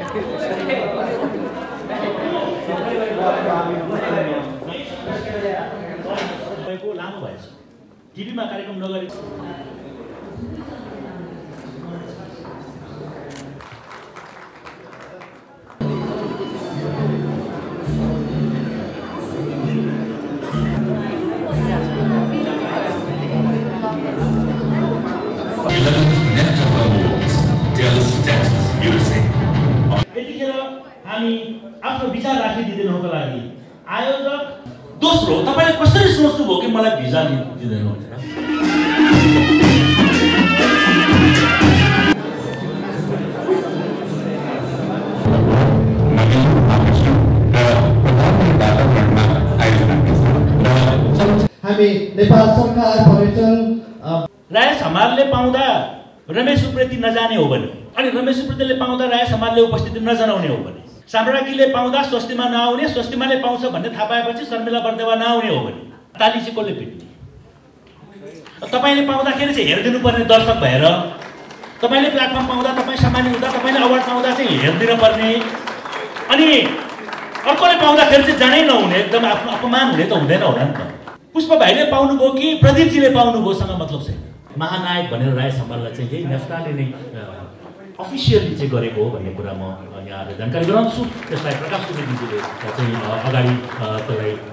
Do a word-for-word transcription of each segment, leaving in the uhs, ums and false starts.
लामो भएछ टिभीमा कार्यक्रम नगरी हामी आफ्नो विचार राखि दिदिनुको लागि आयोजक दोस्रो तपाईले कसरी सोच्नु भयो कि मलाई भिजा दिदिनु हुन्छ हामी नेपाल सरकार पर्यटन राय समाजले पाउँदा रमेश उप्रेती नजाने हो भने अनि रमेश उप्रेतीले पाउँदा राय समाजले उपस्थिति नजनाउने हो भने साम्राज्ञीले पाउँदा स्वस्तिमा नआउने स्वस्तिमाले पाउँछ भन्ने थाहा पाएपछि शर्मिला बर्देवा नआउने हो भने ताली चाहिँ कसले पिट्ने तपाईले पाउँदाखेरि चाहिँ हेर्दिनु पर्ने दर्शक भएर तपाईले प्लेटफर्म पाउँदा तपाई सामान्य हुँदा तपाईले अवार्ड पाउँदा चाहिँ हेर्दिनु पर्ने अनि अर्कोले पाउँदाखेरि चाहिँ जानै नहुने एकदम आफ्नो अपमान हुने त हुँदैन होला नि त पुष्प भाइले पाउनु भो कि प्रदीप जीले पाउनु भोसँग मतलब छैन महानायक भनेर राय सम्मानलाई चाहिँ यही नेस्टाले नै अफिसियली चाहिँ गरेको हो भन्ने कुरा म यहाँले जानकारी गराउँछु त्यसलाई प्रकाश सुवेदीजीले चाहिँ अगाडि तपाईँ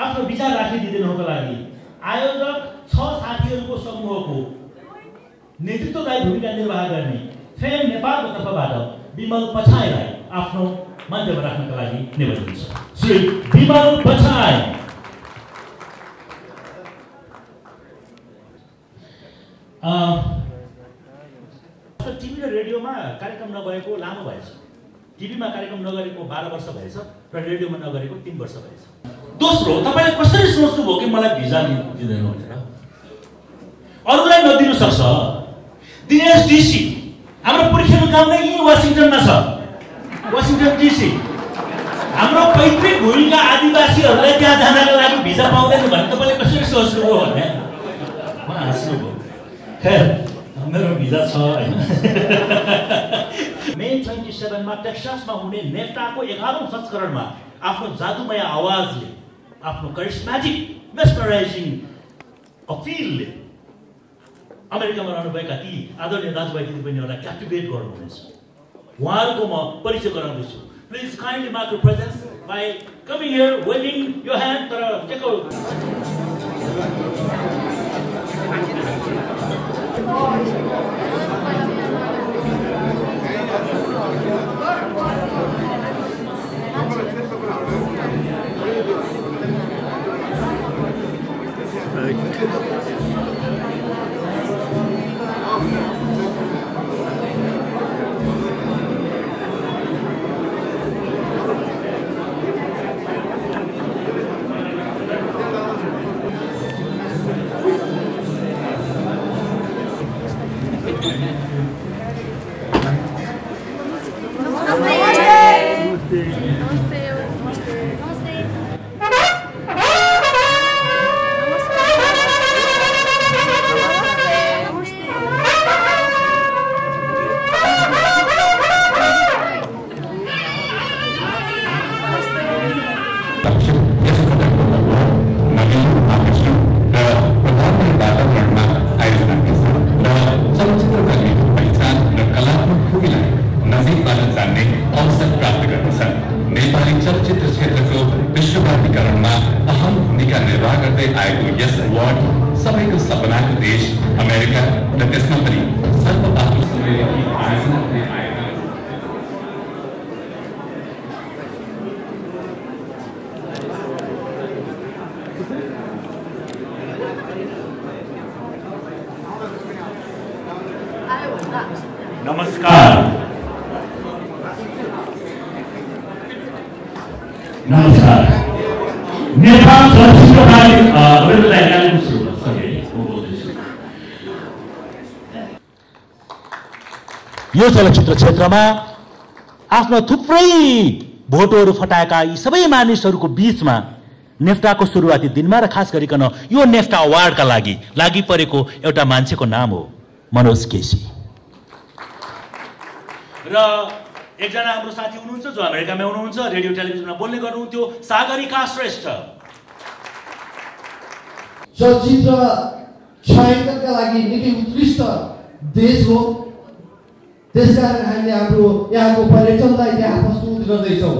आफ्नो विचार राखि दिदिनुको लागि आयोजक छ साथीहरुको समूहको नेतृत्वदायी भूमिका निर्वाह गर्ने फेम नेपालको तर्फबाट विमल पछाईलाई आफ्नो मञ्चमा राख्नका लागि निवेदन छ श्री विमल पछाई अ टिभी र रेडियोमा कार्यक्रम नभएको लामो भएछ टिभीमा कार्यक्रम नगरेको बाह्र वर्ष भएछ र रेडियोमा नगरेको तीन वर्ष भएछ। दोस्रो, तपाईले कसरी सोच्नुभयो कि मलाई भिजा दिदैन भनेर? अरूलाई नदिनु सक्छ। दिनेश डिसी हाम्रो पुर्खेलको काम नै यही वाशिङटनमा छ, वाशिङटन डिसी। हाम्रो पैतृक भूमिका आदिवासीहरूलाई त्यहाँ जानको लागि भिजा पाउँदैन भने तपाईले कसरी सोच्नुभयो भने म हाँस्नुभयो। खैर मेरो भिजा छ हैन। मे सत्ताइस मा टेक्सासमा हुने नेफ्टाको एघारौं संस्करणमा आफ्नो जादुमय आवाजले, आफ्नो करिस्म्याटिक मेस्मराइजिङ अपीलले अमेरिकामा रहनुभएका ती आदरणीय दाजुभाइ दिदीबहिनीहरूलाई क्याप्टिभेट गर्नुहुनेछ। उहाँहरूको म परिचय गराउँदैछु। Please kindly mark your presence by coming here waving your hand. तर टेक यो चलचित्र क्षेत्रमा आफ्नो थुप्रै भोटोहरू फटाएका यी सबै मानिसहरूको बीचमा नेफ्टाको सुरुवाती दिनमा र खास गरिकन यो नेफ्टा अवार्डका लागि लागि परेको एउटा मान्छेको नाम हो मनोज केसी। र एकजना हाम्रो साथी हुनुहुन्छ जो अमेरिकामा हुनुहुन्छ, रेडियो टेलिभिजनमा बोल्ने गर्नुहुन्थ्यो, सागरिका श्रेष्ठ। चलचित्र छायाङ्कनका लागि निकै उत्कृष्ट देश हो, त्यसकारण हामीले हाम्रो यहाँको पर्यटनलाई यहाँ प्रस्तुत गर्दैछौँ।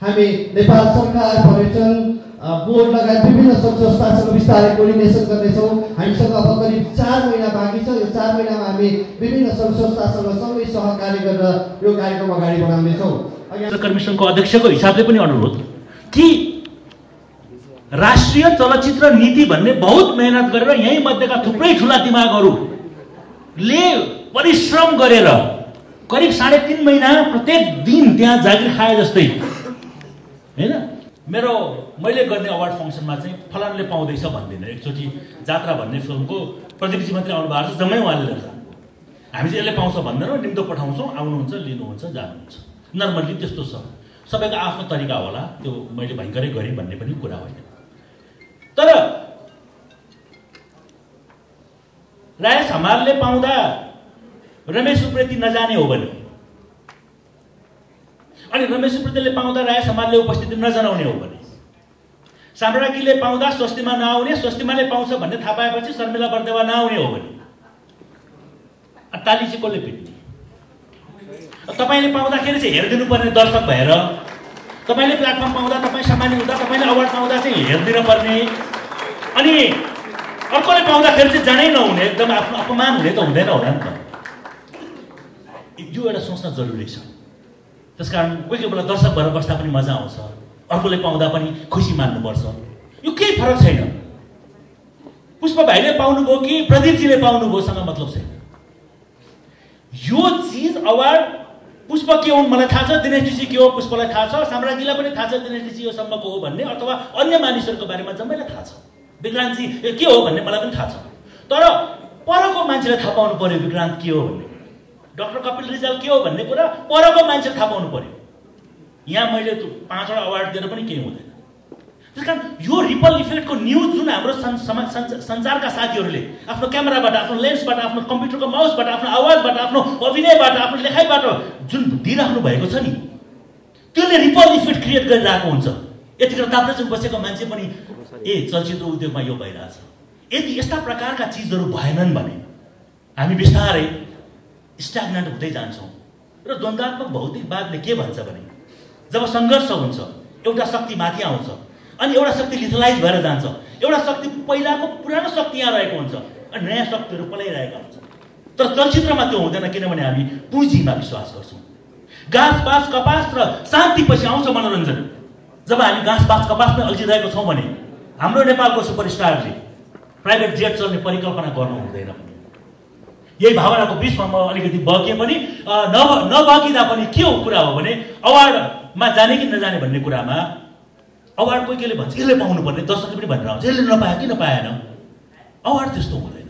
हामी नेपाल सरकार, पर्यटन बोर्ड लगायत विभिन्न सङ्घ संस्थासँग बिस्तारै कोर्डिनेसन गर्दैछौँ। हामीसँग अब करिब चार महिना बाँकी छ। यो चार महिनामा हामी विभिन्न सङ्घ संस्थासँग सँगै सहकार्य गरेर यो कार्यक्रम अगाडि बढाउनेछौँ। कर्मिसनको अध्यक्षको हिसाबले पनि अनुरोध कि राष्ट्रिय चलचित्र नीति भन्ने बहुत मेहनत गरेर यही मध्येका थुप्रै ठुला दिमागहरूले परिश्रम गरेर करिब साढे तीन महिना प्रत्येक दिन त्यहाँ जागिर खाए जस्तै होइन। मेरो मैले गर्ने अवार्ड फङ्सनमा चाहिँ फलानले पाउँदैछ भन्दिनँ। एकचोटि जात्रा भन्ने फिल्मको प्रदीपजी मात्रै आउनु भएको छ, जम्मै उहाँले गर्छ। हामी चाहिँ यसले पाउँछ भन्दैनौँ, निम्तो पठाउँछौँ, आउनुहुन्छ, लिनुहुन्छ, जानुहुन्छ। नर्मल्ली त्यस्तो छ। सबैको आफ्नो तरिका होला, त्यो मैले भयङ्करै गरेँ भन्ने पनि कुरा होइन। तर राजेश हमालले पाउँदा रमेश उप्रेती नजाने हो भने, अनि रमेश उप्रेतीले पाउँदा राय समाजले उपस्थिति नजनाउने हो भने, साम्राज्ञीले पाउँदा स्वस्तिमा नआउने, स्वस्तिमाले पाउँछ भन्ने थाहा पाएपछि शर्मिला बर्देवा नआउने हो भने, ताली चाहिँ कसले पिट्ने? तपाईँले पाउँदाखेरि चाहिँ हेरिदिनुपर्ने दर्शक भएर, तपाईँले प्लेटफर्म पाउँदा, तपाईँ सामान्य हुँदा, तपाईँले अवार्ड पाउँदा चाहिँ हेरिदिनुपर्ने, अनि अर्कोले पाउँदाखेरि चाहिँ जानै नहुने, एकदम आफ्नो अपमान हुने त हुँदैन होला नि त। यो एउटा सोच्न जरुरी छ। त्यसकारण कोही कोही बेला दर्शक भएर बस्दा पनि मजा आउँछ, अर्कोले पाउँदा पनि खुसी मान्नुपर्छ। यो केही फरक छैन। पुष्प भाइले पाउनुभयो कि प्रदीपजीले पाउनुभयोसँग मतलब छैन। यो चिज अवार्ड पुष्प के हुन् मलाई थाहा छ, दिनेश ऋषि के हो पुष्पलाई थाहा छ, साम्राज्ञीलाई पनि थाहा छ दिनेश ऋषि यो सम्मको हो भन्ने, अथवा अन्य मानिसहरुको बारेमा जम्मैलाई थाहा छ, विक्रान्त जी के हो भन्ने मलाई पनि थाहा छ। तर परको मान्छेले थाहा पाउनु पर्यो विक्रान्त के हो भन्ने, डाक्टर कपिल रिजाल के हो भन्ने कुरा परको मान्छेले थाहा पाउनु पर्यो। यहाँ मैले पाँचवटा अवार्ड दिएर पनि केही हुँदैन। त्यसकारण यो रिपल इफेक्टको न्यूज जुन हाम्रो सञ्चारका साथीहरूले आफ्नो क्यामेराबाट, आफ्नो लेन्सबाट, आफ्नो कम्प्युटरको माउसबाट, आफ्नो आवाजबाट, आफ्नो अभिनयबाट, आफ्नो लेखाइबाट जुन दिइराख्नु भएको छ नि, त्यसले रिपल इफेक्ट क्रिएट गरिरहेको हुन्छ। यतिखेर ताप्लेजुङ बसेको मान्छे पनि ए चलचित्र उद्योगमा यो भइरहेछ। यदि यस्ता प्रकारका चिजहरू भएनन् भने हामी बिस्तारै स्ट्याग्नेन्ट हुँदै जान्छौँ। र द्वन्द्वात्मक भौतिकवादले के भन्छ भने जब सङ्घर्ष हुन्छ एउटा शक्ति माथि आउँछ अनि एउटा शक्ति लिथलाइज भएर जान्छ, एउटा शक्ति पहिलाको पुरानो शक्ति यहाँ रहेको हुन्छ अनि नयाँ शक्तिहरू पलाइरहेका हुन्छ। तर चलचित्रमा त्यो हुँदैन, किनभने हामी पुँजीमा विश्वास गर्छौँ। घाँसपास कपास र शान्तिपछि आउँछ मनोरञ्जन। जब हामी घाँसपास कपासमै अल्झिरहेको छौँ भने हाम्रो नेपालको सुपरस्टारले प्राइभेट जेट चल्ने परिकल्पना गर्नु हुँदैन। यही भावनाको बिचमा म अलिकति बगे पनि नबगिँदा पनि के हो कुरा हो भने अवार्डमा जाने कि नजाने भन्ने कुरामा अवार्ड कोही केले भन्छ यसले पाउनुपर्ने, दर्शकले पनि भनेर आउँछ यसले नपायो कि नपाएन। अवार्ड त्यस्तो हुँदैन।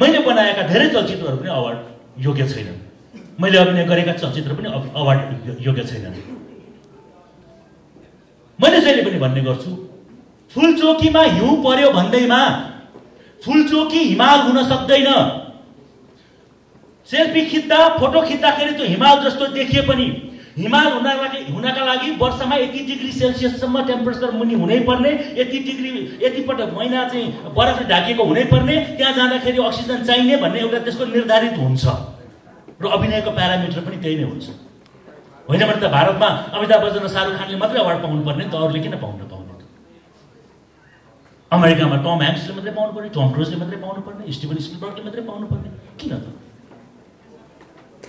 मैले बनाएका धेरै चलचित्रहरू पनि अवार्ड योग्य छैनन्, मैले अभिनय गरेका चलचित्र पनि अवार्ड योग्य छैनन्। मैले जहिले पनि भन्ने गर्छु फुलचोकीमा हिउँ पर्यो भन्दैमा फुलचोकी हिमाल हुन सक्दैन। सेल्फी खिच्दा फोटो खिच्दाखेरि त्यो हिमाल जस्तो देखिए पनि हिमाल हुनका लागि वर्षमा यति डिग्री सेल्सियससम्म टेम्परेचर मुनि हुनैपर्ने, यति डिग्री यतिपटक महिना चाहिँ बरफले ढाकिएको हुनैपर्ने, त्यहाँ जाँदाखेरि अक्सिजन चाहिने भन्ने एउटा त्यसको निर्धारित हुन्छ। र अभिनयको प्यारामिटर पनि त्यही नै हुन्छ। होइन भने त भारतमा अमिताभ बच्चन र शाहरुख खानले मात्रै अवार्ड पाउनुपर्ने त अरूले किन पाउनु पाउने? अमेरिकामा टम ह्याङ्क्सले मात्रै पाउनुपर्ने, टम क्रुजले मात्रै पाउनुपर्ने, स्टिभन स्पिलबर्गले मात्रै पाउनुपर्ने, किन त?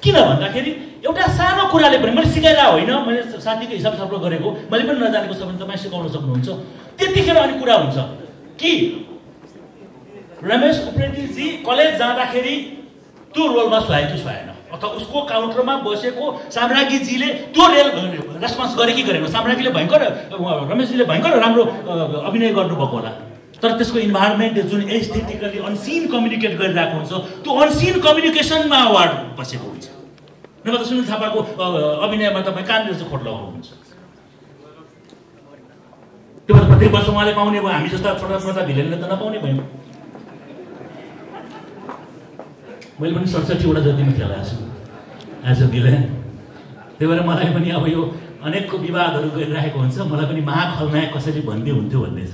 किन भन्दाखेरि एउटा सानो कुराले पनि मैले सिकाएर होइन, मैले साथीको हिसाब सफल गरेको, मैले पनि नजानेको छ भने तपाईँ सिकाउन सक्नुहुन्छ। त्यतिखेर अनि कुरा हुन्छ कि रमेश उप्रेतीजी कलेज जाँदाखेरि त्यो रोलमा सुहायो कि सुहाएन, अथवा उसको काउन्टरमा बसेको साम्राज्ञीजीले त्यो रेल रेस्पोन्स गरे कि गरेन। साम्राज्ञीले भयङ्कर, रमेशजीले भयङ्कर राम्रो अभिनय गर्नुभएको होला, तर त्यसको इन्भाइरोमेन्ट जुन एस्थेटिकली अनसिन कम्युनिकेट गरिरहेको हुन्छ त्यो अनसिन कम्युनिकेसनमा अवार्ड बसेको हुन्छ। नभए त सुनिल थापाको अभिनयमा तपाईँ कानले चाहिँ खोट लगाउनुहुन्छ। त्यो भएर प्रत्येक वर्ष उहाँले पाउने भयो, हामी जस्ता छोटा छोटा भिलेनले त नपाउने भयौँ। मैले पनि सडसठीवटा जतिमा खेलाएको छु एज अ भिलेन। त्यही भएर मलाई पनि अब यो अनेकको विवादहरू गरिरहेको हुन्छ, मलाई पनि महाखलनायक कसरी भन्दै हुन्थ्यो भन्ने छ।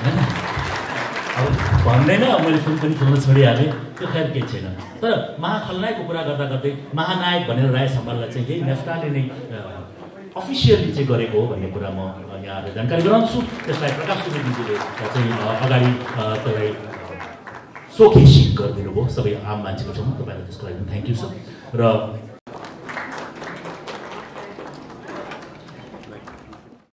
अब भन्दैन, मैले सुन पनि खेल्न छोडिहालेँ, त्यो खैर केही छैन। तर महाखलनायकको कुरा गर्दा गर्दै महानायक भनेर राय सम्मानलाई चाहिँ यही नेस्टाले नै अफिसियल्ली चाहिँ गरेको हो भन्ने कुरा म यहाँले जानकारी गराउँछु। त्यसलाई प्रकाश सुवेदीजीले चाहिँ अगाडि तपाईँ सोखेसी गरिदिनु भयो सबै आम मान्छेको छौँ, तपाईँलाई त्यसको लागि थ्याङ्क यू सर। र